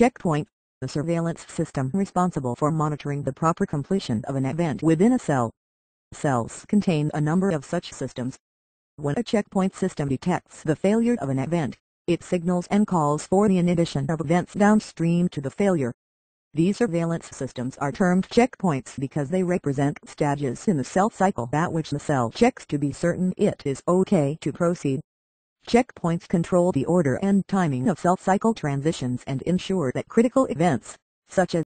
Checkpoint, the surveillance system responsible for monitoring the proper completion of an event within a cell. Cells contain a number of such systems. When a checkpoint system detects the failure of an event, it signals and calls for the inhibition of events downstream to the failure. These surveillance systems are termed checkpoints because they represent stages in the cell cycle at which the cell checks to be certain it is okay to proceed. Checkpoints control the order and timing of cell cycle transitions and ensure that critical events, such as